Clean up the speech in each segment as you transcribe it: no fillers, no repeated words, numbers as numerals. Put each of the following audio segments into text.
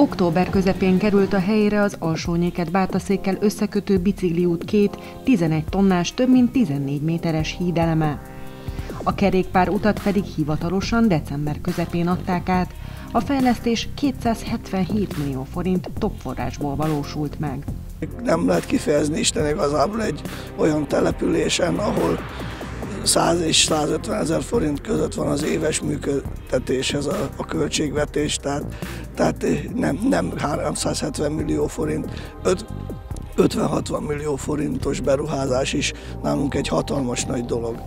Október közepén került a helyére az Alsónyéket Bátaszékkel összekötő bicikliút két 11 tonnás, több mint 14 méteres hídeleme. A kerékpár utat pedig hivatalosan december közepén adták át, a fejlesztés 277 millió forint topforrásból valósult meg. Nem lehet kifejezni Isten igazából egy olyan településen, ahol 100 és 150 ezer forint között van az éves működtetéshez a költségvetés, tehát nem 370 millió forint, 50-60 millió forintos beruházás is nálunk egy hatalmas nagy dolog.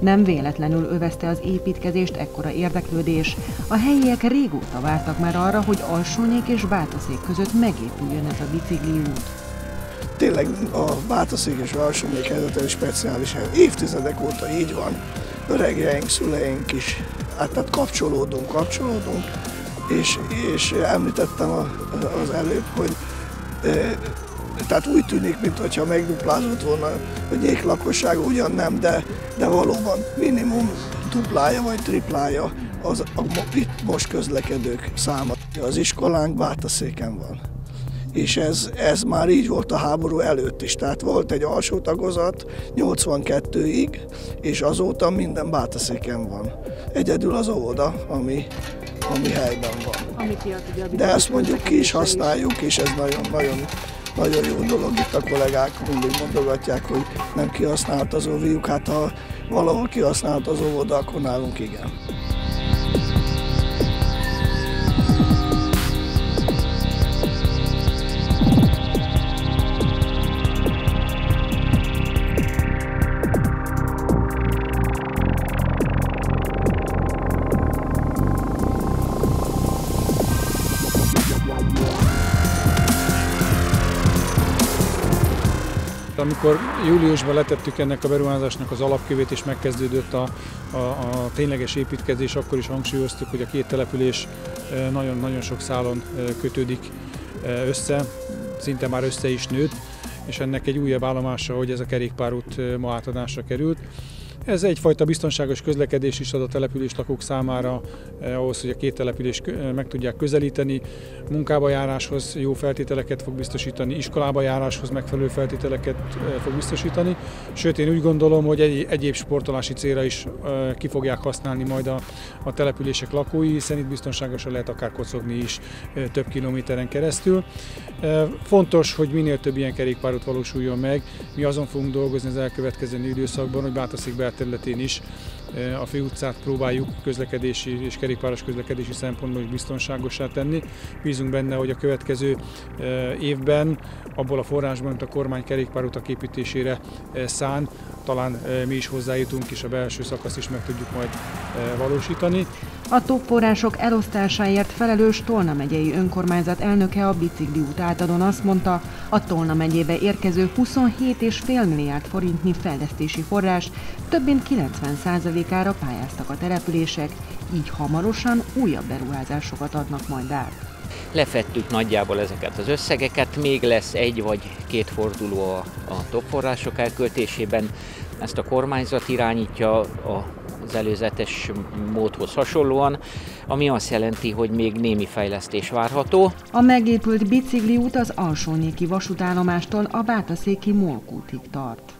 Nem véletlenül övezte az építkezést ekkora érdeklődés. A helyiek régóta vártak már arra, hogy Alsónyék és Bátaszék között megépüljön ez a bicikliút. Tényleg a Bátaszék és Alsónyék helyzete is speciális. Évtizedek óta így van. Öregjeink, szüleink is. Hát tehát kapcsolódunk. És említettem az előbb, hogy tehát úgy tűnik, mintha megduplázott volna a nyék lakossága, ugyan nem, de valóban minimum duplája vagy triplája itt most közlekedők száma. Az iskolánk Bátaszéken van, és ez már így volt a háború előtt is, tehát volt egy alsó tagozat 82-ig, és azóta minden Bátaszéken van. Egyedül az óvoda, ami helyben van. De ezt mondjuk ki is használjuk, és ez nagyon jó dolog, itt a kollégák mindig mondogatják, hogy nem kihasznált az óviuk, hát ha valahol kihasznált az óvoda, akkor nálunk igen. Amikor júliusban letettük ennek a beruházásnak az alapkövét és megkezdődött a tényleges építkezés, akkor is hangsúlyoztuk, hogy a két település nagyon-nagyon sok szálon kötődik össze, szinte már össze is nőtt, és ennek egy újabb állomása, hogy ez a kerékpárút ma átadásra került. Ez egyfajta biztonságos közlekedés is ad a település lakók számára, ahhoz, hogy a két települést meg tudják közelíteni. Munkába járáshoz jó feltételeket fog biztosítani, iskolába járáshoz megfelelő feltételeket fog biztosítani. Sőt, én úgy gondolom, hogy egyéb sportolási célra is ki fogják használni majd a települések lakói, hiszen itt biztonságosan lehet akár kocogni is több kilométeren keresztül. Fontos, hogy minél több ilyen kerékpárút valósuljon meg. Mi azon fogunk dolgozni az elkövetkező időszakban, hogy Bátaszék területén is a főutcát próbáljuk közlekedési és kerékpáros közlekedési szempontból is biztonságosá tenni. Bízunk benne, hogy a következő évben abból a forrásban, amit a kormány kerékpárutak építésére szán, talán mi is hozzájutunk, és a belső szakasz is meg tudjuk majd valósítani. A topforrások elosztásáért felelős Tolna Megyei Önkormányzat elnöke a bicikliút átadón azt mondta, a Tolna megyébe érkező 27,5 milliárd forintnyi fejlesztési forrás több mint 90%-ára pályáztak a települések, így hamarosan újabb beruházásokat adnak majd át. Lefettük nagyjából ezeket az összegeket, még lesz egy vagy két forduló a topforrások elköltésében. Ezt a kormányzat irányítja az előzetes módhoz hasonlóan, ami azt jelenti, hogy még némi fejlesztés várható. A megépült bicikliút az Alsónyéki vasútállomástól a Bátaszéki Molkútig tart.